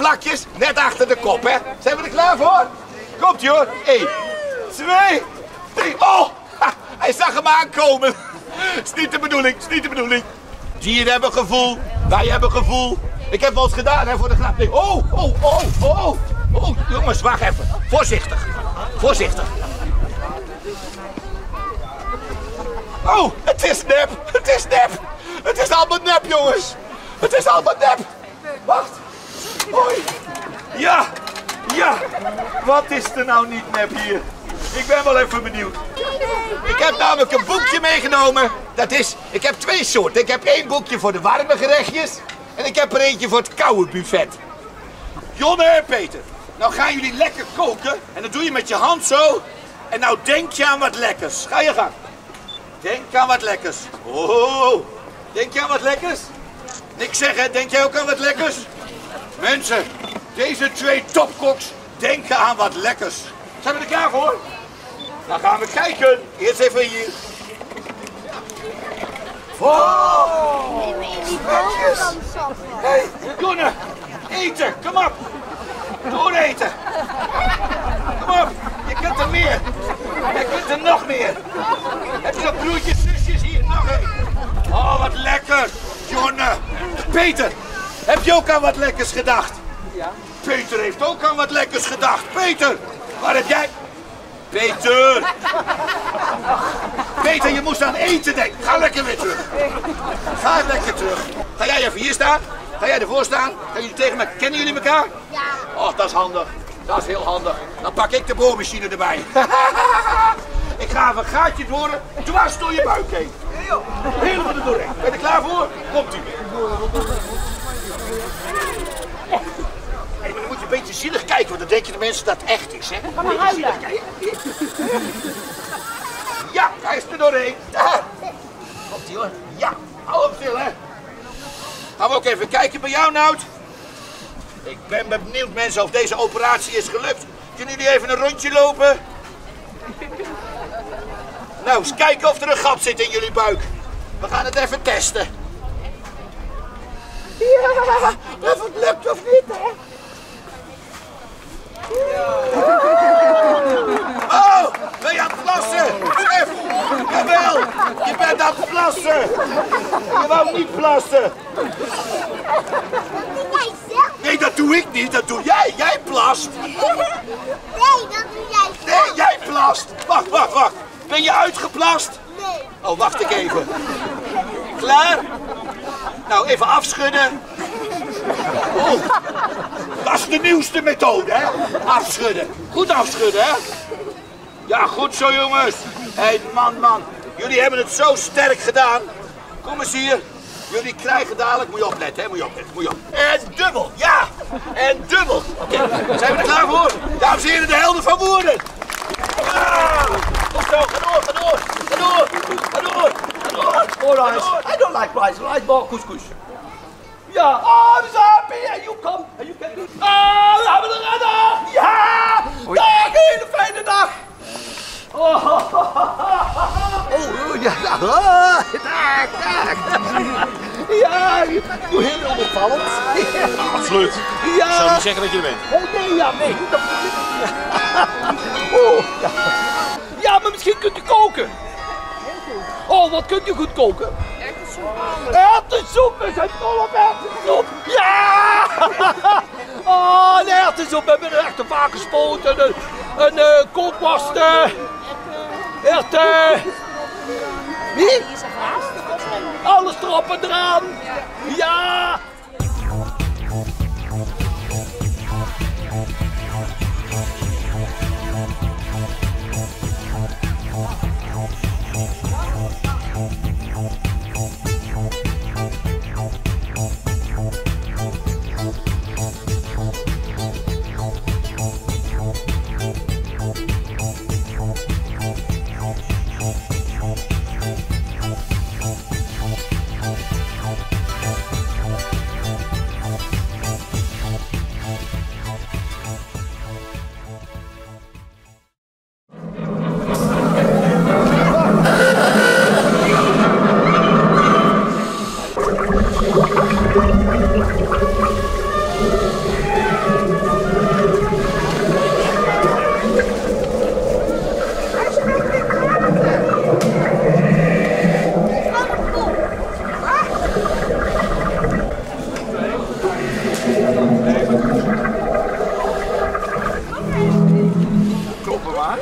plakjes net achter de kop, hè. Zijn we er klaar voor? Komt-ie hoor. 1, 2, 3. Oh! Ha, hij zag hem aankomen. Is niet de bedoeling, is niet de bedoeling. Dieren hebben gevoel, wij hebben gevoel. Ik heb wel eens gedaan, hè, voor de grap. Nee. Oh, jongens, wacht even. Voorzichtig, voorzichtig. Oh, het is nep, het is nep. Het is allemaal nep, jongens. Het is allemaal nep. Wacht. Oei. Ja, ja. Wat is er nou niet nep hier? Ik ben wel even benieuwd. Ik heb namelijk een boekje meegenomen. Dat is, ik heb twee soorten. Ik heb één boekje voor de warme gerechtjes. En ik heb er eentje voor het koude buffet. Jonne en Peter, nou gaan jullie lekker koken. En dat doe je met je hand zo. En nou denk je aan wat lekkers. Ga je gang. Denk aan wat lekkers. Oh, denk je aan wat lekkers? Niks zeggen, denk jij ook aan wat lekkers? Mensen, deze twee topkoks denken aan wat lekkers. Zijn we er klaar voor? Dan gaan we kijken. Eerst even hier. Oh, smetjes. Hé, Jonne, eten, kom op. Door eten. Kom op, je kunt er meer. Je kunt er nog meer. Heb je nog broertjes, zusjes hier? Nog één. Oh, wat lekker. Jonne. Peter, heb je ook aan wat lekkers gedacht? Ja. Peter heeft ook aan wat lekkers gedacht. Peter, waar heb jij... Peter! Peter, je moest aan eten denken. Ga lekker weer terug. Ga lekker terug. Ga jij even hier staan? Ga jij ervoor staan? Gaan jullie tegen elkaar? Kennen jullie elkaar? Ja. Oh, dat is handig. Dat is heel handig. Dan pak ik de boormachine erbij. Ik ga even een gaatje boren, dwars door je buik heen. Helemaal er doorheen. Ben je er klaar voor? Komt-ie. Hey, maar dan moet je een beetje zielig kijken, want dan denken de mensen dat het echt is, hè? Ga maar huilen. Ja, hij is er doorheen. Komt-ie hoor. Ja, hou hem stil, hè. Gaan we ook even kijken bij jou, Nout. Ik ben benieuwd, mensen, of deze operatie is gelukt. Kunnen jullie even een rondje lopen? Nou, eens kijken of er een gat zit in jullie buik. We gaan het even testen. Ja, of het lukt of niet, hè? Oh, ben je aan het plassen? Chef, jawel, je bent aan het plassen. Je wou niet plassen. Nee, dat doe ik niet, dat doe jij. Jij plast. Nee, dat doe jij. Nee, jij plast. Wacht, wacht, wacht. Ben je uitgeplast? Nee. Oh, wacht ik even. Klaar? Nou, even afschudden. Oh, dat is de nieuwste methode, hè? Afschudden. Goed afschudden, hè? Ja, goed zo, jongens. Hé, hey, man. Jullie hebben het zo sterk gedaan. Kom eens hier. Jullie krijgen dadelijk... Moet je opletten, hè? Moet je opletten, moet je opletten. En dubbel, ja! En dubbel. Oké, zijn we er klaar voor? Dames en heren, de helden van Woerden. Goed zo, ga door. I don't like rice. Rice ball, couscous. Yeah, I'm happy and you come and you can do. Oh, we hebben een redder! Ja! Dag, hele fijne dag! Oh, ja, dag! Ja, doe heel onopvallend. Absoluut. Ja. Zou niet zeggen dat je er bent? Nee, ja, nee. Ja, maar misschien kunt u koken. Oh, wat kunt u goed koken? Erwtensoep, we zijn dol op erwtensoep. Ja! Oh, een erwtensoep, we hebben een echte varkenspoot en een kookworst. Erwten. Wie? Alles erop en eraan. Ja! Kloppen waar?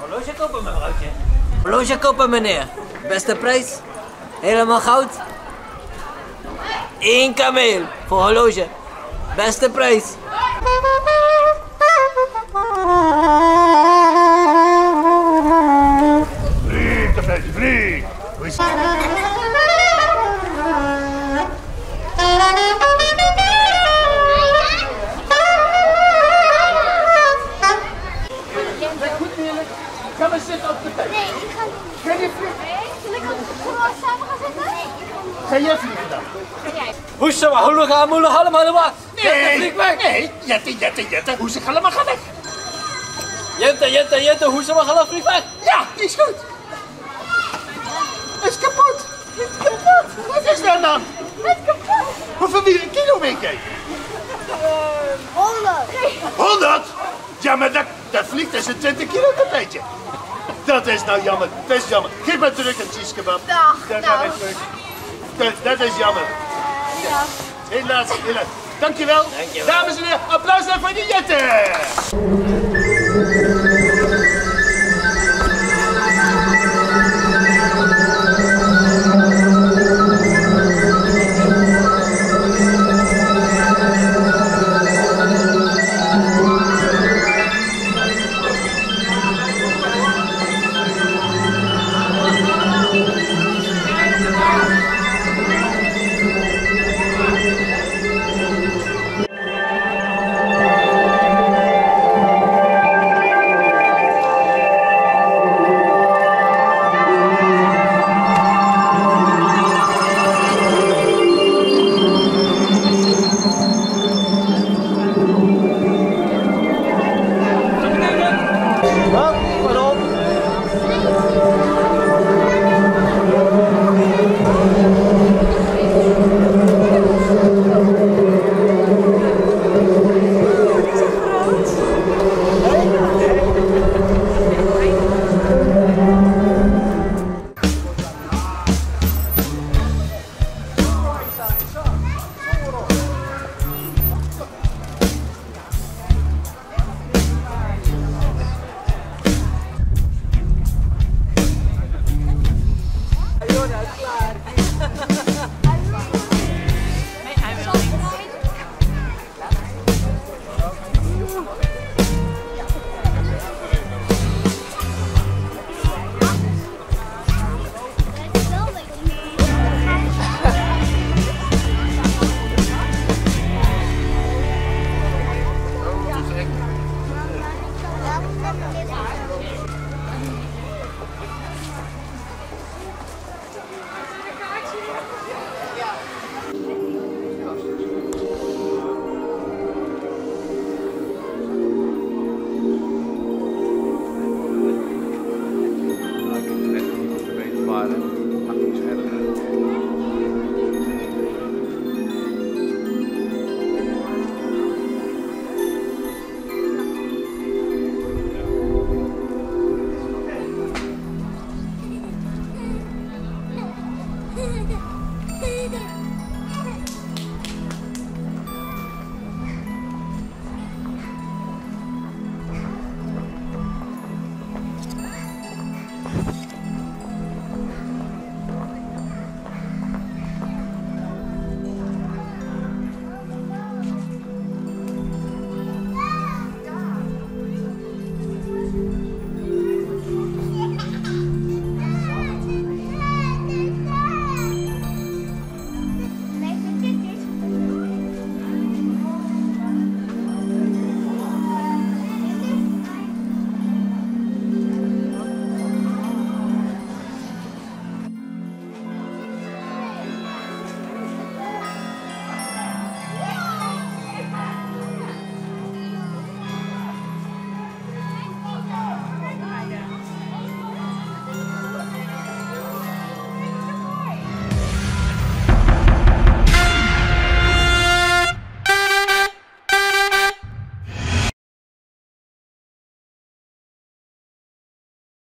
Horloge kopen, mevrouwtje. Horloge kopen, meneer. Beste prijs. Helemaal goud. 1 kameel voor horloge. Beste prijs. Vriend, dat blijft vriend. Gaan we zitten op de tijd? Nee, ik ga niet. Kan je vliegen? Zal ik gewoon samen gaan zitten? Nee, ik ga niet. Ga jij vliegen dan? Ga jij. Hoesje, hoelen gaan, moelen, allemaal. Nee, vlieg weg. Nee, jette, hoesje, allemaal gaan weg. Jette, hoesje, maar gaan vlieg weg. Ja, die is goed. Het is kapot. Het is kapot. Wat is dat dan? Het is kapot. Hoeveel weer een kilo mee kijken? 100. 100? Ja, maar dat vliegt als een 20 kilo kapetje. Dat is nou jammer, dat is jammer. Geef maar terug een cheese kebab. Dag, dat is jammer. Ja. Helaas. Dankjewel. Dames en heren, applaus voor die Jette.